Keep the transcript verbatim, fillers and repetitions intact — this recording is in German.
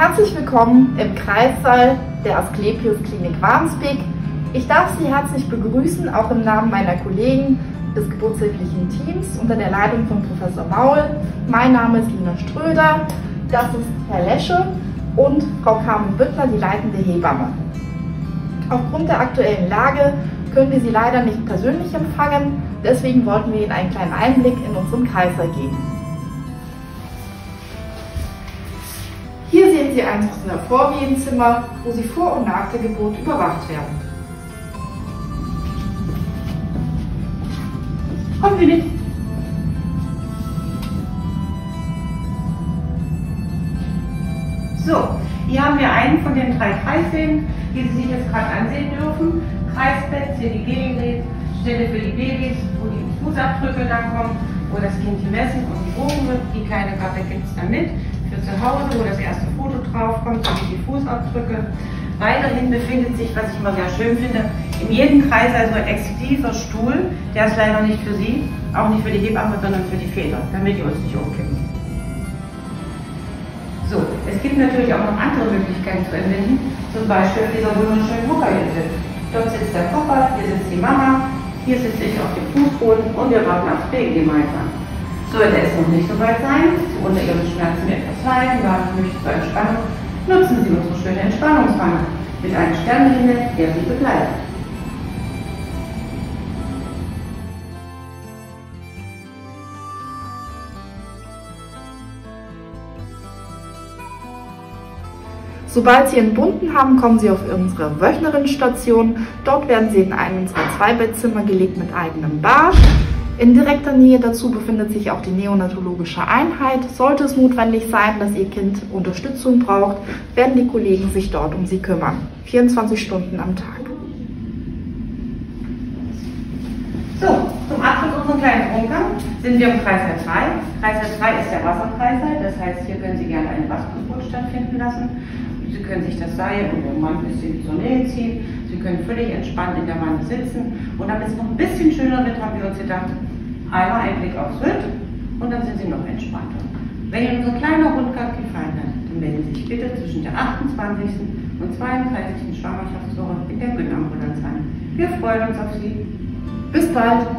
Herzlich willkommen im Kreißsaal der Asklepios Klinik Wandsbek. Ich darf Sie herzlich begrüßen, auch im Namen meiner Kollegen des geburtshilflichen Teams unter der Leitung von Professor Maul. Mein Name ist Lina Ströder, das ist Herr Lesche und Frau Carmen Büttner, die leitende Hebamme. Aufgrund der aktuellen Lage können wir Sie leider nicht persönlich empfangen, deswegen wollten wir Ihnen einen kleinen Einblick in unseren Kreißsaal geben. Hier sehen Sie eines unserer Vorwehenzimmer, wo Sie vor und nach der Geburt überwacht werden. Kommen Sie mit! So, hier haben wir einen von den drei Kreissälen, die Sie sich jetzt gerade ansehen dürfen. Kreisbett, C D G-Gerät, Stelle für die Babys, wo die Fußabdrücke dann kommen, wo das Kind gemessen und gewogen wird. Die kleine Karte gibt es dann mit. Für zu Hause, wo das erste Foto drauf kommt, sowie die Fußabdrücke. Weiterhin befindet sich, was ich immer sehr schön finde, in jedem Kreis also ein exklusiver Stuhl. Der ist leider nicht für Sie, auch nicht für die Hebamme, sondern für die Väter, damit die uns nicht umkippen. So, es gibt natürlich auch noch andere Möglichkeiten zu entbinden, zum Beispiel dieser wunderschönen Muckerhütte. Dort sitzt der Papa, hier sitzt die Mama, hier sitze ich auf dem Fußboden und wir warten aufs Baby gemeinsam. Sollte es noch nicht so weit sein, unter Ihren Schmerzen etwas leiden, warten möchten zur Entspannung, nutzen Sie unsere schöne Entspannungswanne mit einem Sternenhimmel, der Sie begleitet. Sobald Sie entbunden haben, kommen Sie auf unsere Wöchnerinnenstation. Dort werden Sie in einem unserer Zweibettzimmer gelegt mit eigenem Bad. In direkter Nähe dazu befindet sich auch die Neonatologische Einheit. Sollte es notwendig sein, dass Ihr Kind Unterstützung braucht, werden die Kollegen sich dort um Sie kümmern. vierundzwanzig Stunden am Tag. So, zum Abschluss unseres kleinen Umgangs sind wir im Kreißsaal drei. Kreißsaal drei ist der Wasserkreißsaal, das heißt, hier können Sie gerne eine Wassergeburt stattfinden lassen. Sie können sich das Seil und den Mann ein bisschen zur Nähe ziehen. Sie können völlig entspannt in der Wanne sitzen. Und damit es noch ein bisschen schöner wird, haben wir uns gedacht, einmal ein Blick aufs Rind und dann sind Sie noch entspannter. Wenn Ihnen unser kleiner Rundgang gefallen hat, dann melden Sie sich bitte zwischen der achtundzwanzigsten und zweiunddreißigsten Schwangerschaftswoche in der Gynambulanz an. Wir freuen uns auf Sie. Bis bald!